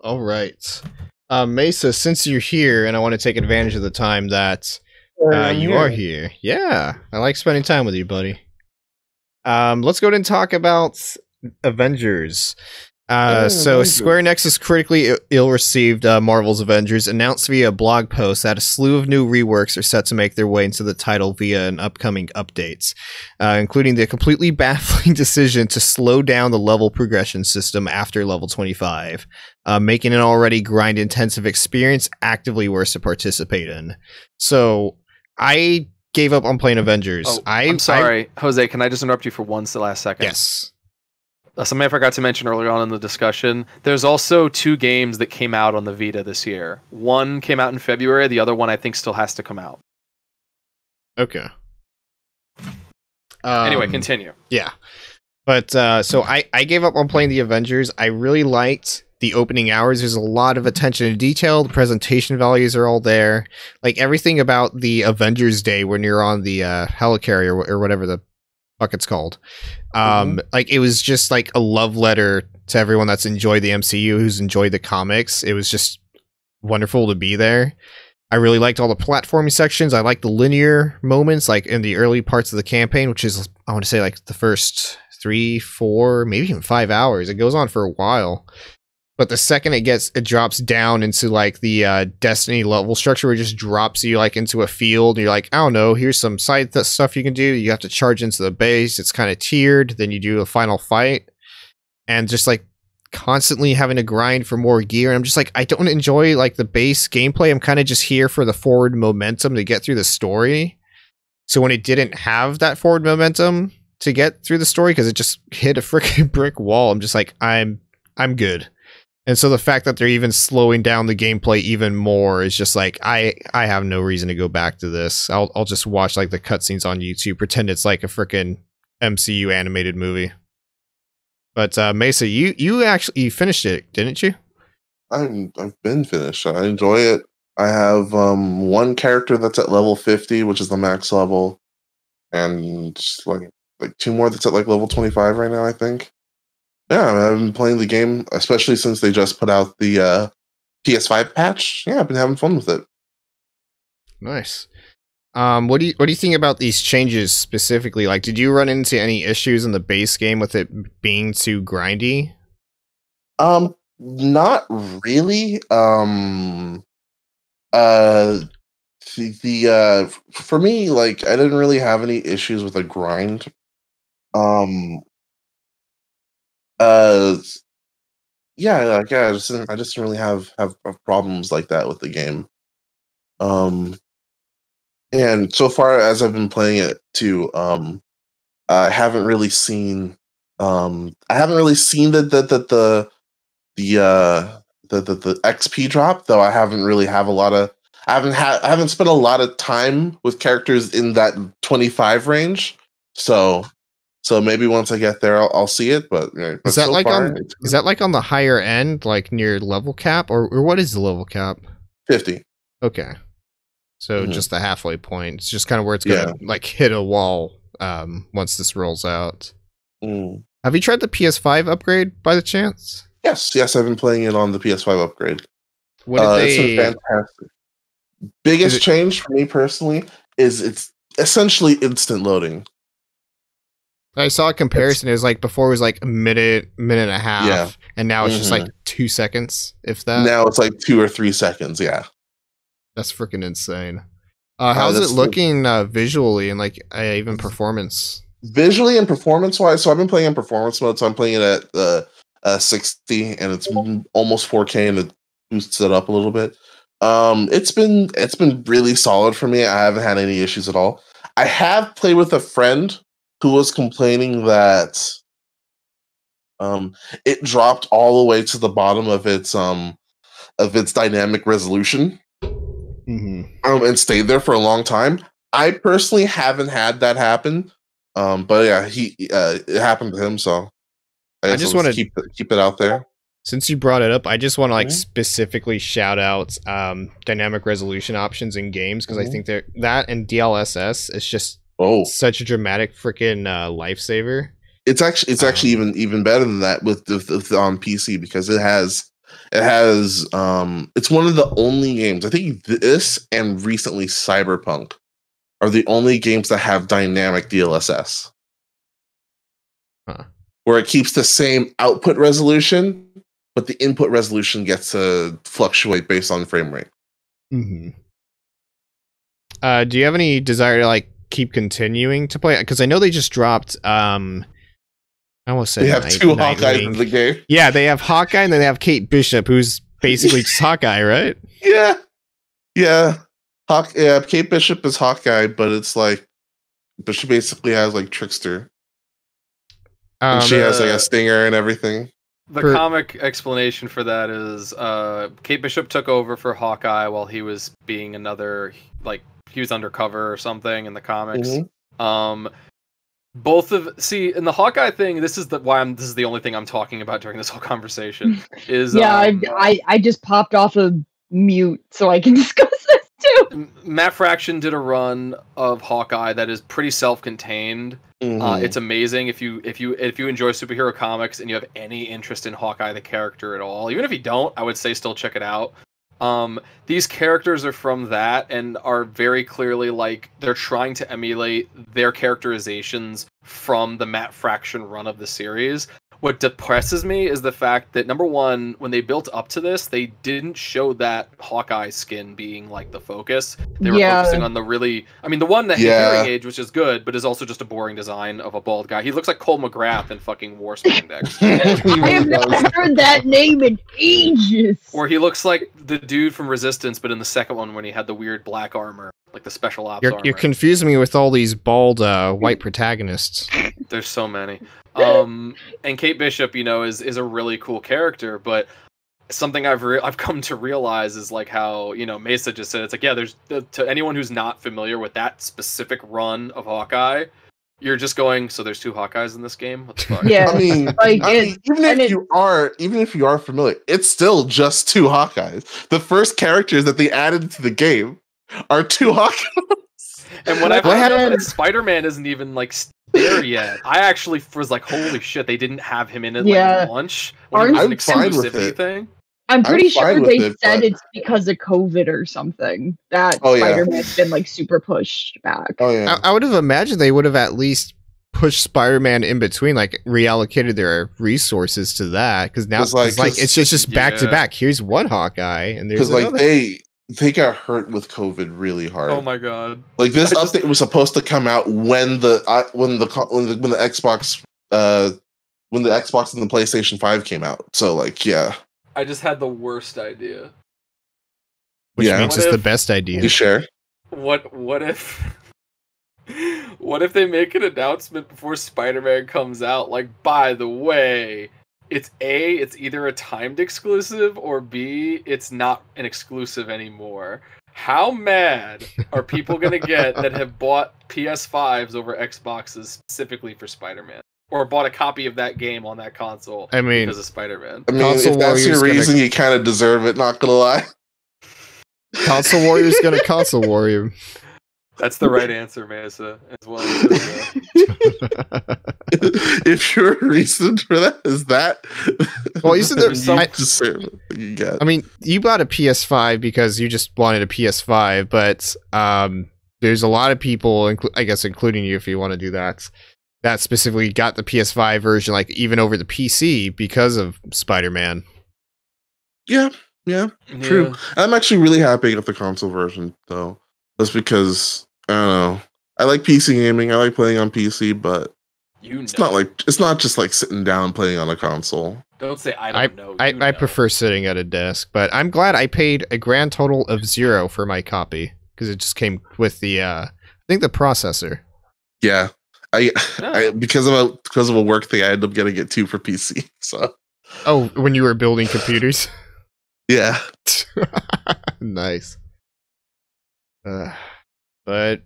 All right. Mesa, since you're here, and I want to take advantage of the time that you are here. Yeah, I like spending time with you, buddy. Let's go ahead and talk about Avengers. So Square Enix is critically ill-received Marvel's Avengers, announced via a blog post that a slew of new reworks are set to make their way into the title via an upcoming updates, including the completely baffling decision to slow down the level progression system after level 25, making an already grind-intensive experience actively worse to participate in. So I gave up on playing Avengers. Oh, I'm sorry. Jose, can I just interrupt you for one last second? Yes. Something I forgot to mention earlier on in the discussion, there's also two games that came out on the Vita this year. One came out in February, the other one I think still has to come out. Okay. Anyway, continue. Yeah. But so I gave up on playing the Avengers. I really liked the opening hours. There's a lot of attention to detail. The presentation values are all there. Like everything about the Avengers Day when you're on the Helicarrier or whatever the fuck it's called. Like it was just like a love letter to everyone that's enjoyed the MCU, who's enjoyed the comics. It was just wonderful to be there. I really liked all the platforming sections. I liked the linear moments, like in the early parts of the campaign, which is, I want to say, like the first 3, 4, maybe even 5 hours. It goes on for a while. But the second it drops down into like the Destiny level structure, where it just drops you like into a field. And you're like, I don't know, here's some side stuff you can do. You have to charge into the base. It's kind of tiered. Then you do a final fight, and just like constantly having to grind for more gear. And I'm just like, I don't enjoy like the base gameplay. I'm kind of just here for the forward momentum to get through the story. So when it didn't have that forward momentum to get through the story, because it just hit a freaking brick wall, I'm just like, I'm good. And so the fact that they're even slowing down the gameplay even more is just like, I have no reason to go back to this. I'll just watch like the cutscenes on YouTube, pretend it's like a freaking MCU animated movie. But Mesa, you actually finished it, didn't you? I've been finished. I enjoy it. I have one character that's at level 50, which is the max level, and just like 2 more that's at like level 25 right now, I think. Yeah, I've been playing the game, especially since they just put out the PS5 patch. Yeah, I've been having fun with it. Nice. What do you think about these changes specifically? Like, did you run into any issues in the base game with it being too grindy? Not really. For me, like, I didn't really have any issues with the grind. I just didn't really have problems like that with the game. And so far as I've been playing it too, I haven't really seen the XP drop, though. I haven't spent a lot of time with characters in that 25 range, so maybe once I get there, I'll see it. But is that like on the higher end, like near level cap, or what is the level cap? 50. Okay, so just the halfway point. It's just kind of where it's gonna like hit a wall once this rolls out. Have you tried the PS5 upgrade by the chance? Yes, I've been playing it on the PS5 upgrade. What did they... It's fantastic. Biggest change for me personally is it's essentially instant loading. I saw a comparison. It was like before it was like a minute and a half, and now it's just like 2 seconds, if that. Now it's like 2 or 3 seconds. Yeah, that's freaking insane. How's it looking visually and like even performance? Visually and performance wise, so I've been playing in performance mode. So I'm playing it at 60, and it's almost 4K, and it boosts it up a little bit. It's been really solid for me. I haven't had any issues at all. I have played with a friend who was complaining that it dropped all the way to the bottom of its dynamic resolution, and stayed there for a long time. I personally haven't had that happen, but yeah, it happened to him. So I just want to keep it out there. Since you brought it up, I just want to like specifically shout out dynamic resolution options in games, because I think that and DLSS is just. Oh, such a dramatic freaking lifesaver! It's actually even better than that with on PC, because it has It has it's one of the only games, I think this and recently Cyberpunk are the only games that have dynamic DLSS. Huh. Where it keeps the same output resolution, but the input resolution gets to fluctuate based on frame rate. Mm-hmm. Do you have any desire to like keep continuing to play? Because I know they just dropped I almost said they have two Hawkeyes in the game. Yeah, they have Hawkeye and then they have Kate Bishop, who's basically just Hawkeye, right? Yeah. Yeah. Kate Bishop is Hawkeye, but it's like Bishop basically has like Trickster. And she has like a stinger and everything. The comic explanation for that is Kate Bishop took over for Hawkeye while he was being another, like he was undercover or something in the comics. Mm-hmm. In the Hawkeye thing, this is the only thing I'm talking about during this whole conversation. Is yeah, I just popped off of mute so I can discuss this too. Matt Fraction did a run of Hawkeye that is pretty self-contained. Mm-hmm. It's amazing if you enjoy superhero comics and you have any interest in Hawkeye the character at all. Even if you don't, I would say still check it out. These characters are from that and are very clearly like they're trying to emulate their characterizations from the Matt Fraction run of the series. What depresses me is the fact that, number one, when they built up to this, they didn't show that Hawkeye skin being like the focus. They were focusing on the really, I mean, the one that hearing age, which is good, but is also just a boring design of a bald guy. He looks like Cole McGrath in fucking War Spandex. I have not heard that name in ages. Or he looks like the dude from Resistance, but in the second one when he had the weird black armor. Like the special ops armor. You're confusing me with all these bald white protagonists. There's so many. And Kate Bishop, you know, is a really cool character, but something I've come to realize is like how, you know, Mesa just said, it's like, yeah, there's to anyone who's not familiar with that specific run of Hawkeye, you're just going, so there's two Hawkeyes in this game? What the fuck? Yeah. Even if you are familiar, it's still just two Hawkeyes. The first characters that they added to the game are two Hawkeyes. And what I found out is Spider Man isn't even like there yet. I actually was like, holy shit, they didn't have him in it like launch. I'm fine with it. I'm pretty sure they said it's because of COVID or something that Spider-Man's been like super pushed back. Oh yeah, I would have imagined they would have at least pushed Spider-Man in between, like reallocated their resources to that, because now it's just back to back. Here's one Hawkeye, and there's another. They got hurt with COVID really hard. Oh my god! Like this update was supposed to come out when the Xbox and the PlayStation 5 came out. So like, yeah. I just had the worst idea. Which makes us the best idea. You share? What if they make an announcement before Spider-Man comes out? Like, by the way. It's either a timed exclusive, or B, it's not an exclusive anymore. How mad are people going to get that have bought PS5s over Xboxes specifically for Spider-Man? Or bought a copy of that game on that console because of Spider-Man? I mean, if that's your reason, you kind of deserve it, not going to lie. Console Warrior's going to Console Warrior. That's the right answer, Mesa, as well. If your reason for that is that, well, isn't there I mean, you bought a PS5 because you just wanted a PS5, but there's a lot of people, I guess, including you, if you want to do that, that specifically got the PS5 version, like even over the PC because of Spider-Man. Yeah, true. I'm actually really happy with the console version, though. That's because, I don't know, I like PC gaming, I like playing on PC, but it's not just like sitting down playing on a console. Don't say I prefer sitting at a desk, but I'm glad I paid a grand total of $0 for my copy, because it just came with the, I think the processor. Yeah, because of a work thing, I ended up getting it too for PC, so. Oh, when you were building computers? Yeah. Nice. But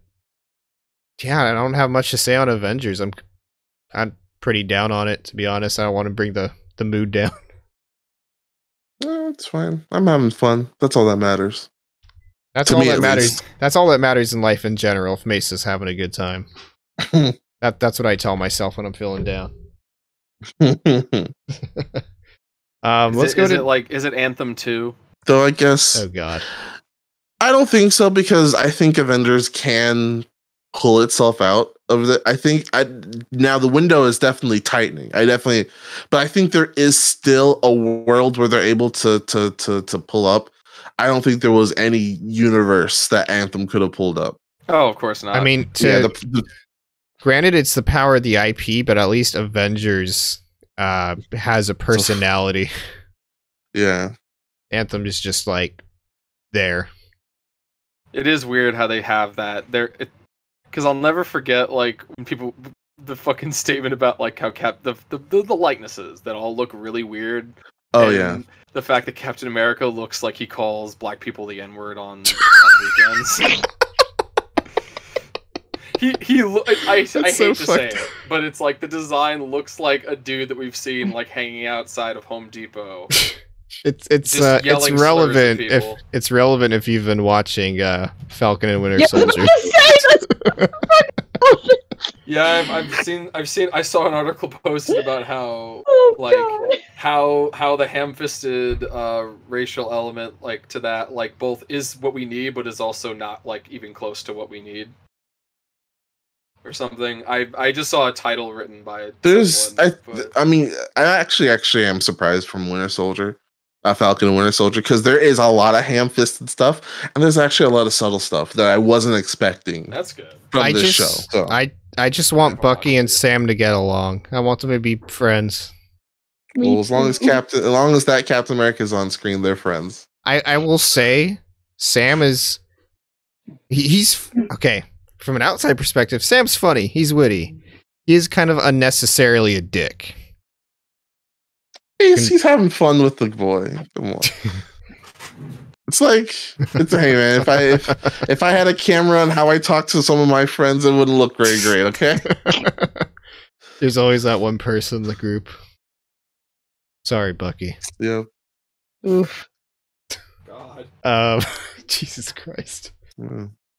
yeah, I don't have much to say on Avengers. I'm pretty down on it, to be honest. I don't want to bring the mood down. No, it's fine. I'm having fun. That's all that matters. That's all that matters in life in general. If Mesa's having a good time, that's what I tell myself when I'm feeling down. Is it Anthem 2? Though I guess. Oh God. I don't think so, because I think Avengers can pull itself out of the. Now the window is definitely tightening. But I think there is still a world where they're able to pull up. I don't think there was any universe that Anthem could have pulled up. Oh, of course not. I mean, granted, it's the power of the IP, but at least Avengers has a personality. Yeah. Anthem is just like there. It is weird how they have that there, because I'll never forget like when people the fucking statement about like how the likenesses that all look really weird. Oh yeah, the fact that Captain America looks like he calls black people the N-word on weekends. I hate to say it, but it's like the design looks like a dude that we've seen like hanging outside of Home Depot. It's relevant if you've been watching Falcon and Winter Soldier. Yeah, I saw an article posted about how how the ham-fisted racial element like to that like both is what we need but is also not like even close to what we need. Or something. I just saw a title written by I actually am surprised from Winter Soldier. Falcon and Winter Soldier, because there is a lot of ham-fisted stuff, and there's actually a lot of subtle stuff that I wasn't expecting. That's good. From this show. So. I just want Bucky and Sam to get along. I want them to be friends. Well, as long as Captain America is on screen, they're friends. I will say, Sam is he's okay from an outside perspective. Sam's funny. He's witty. He is kind of unnecessarily a dick. He's having fun with the boy. Come on. Hey man, if I had a camera on how I talk to some of my friends, it wouldn't look very great, okay? There's always that one person in the group. Sorry, Bucky. Yeah. Oof. God. Jesus Christ. Mm.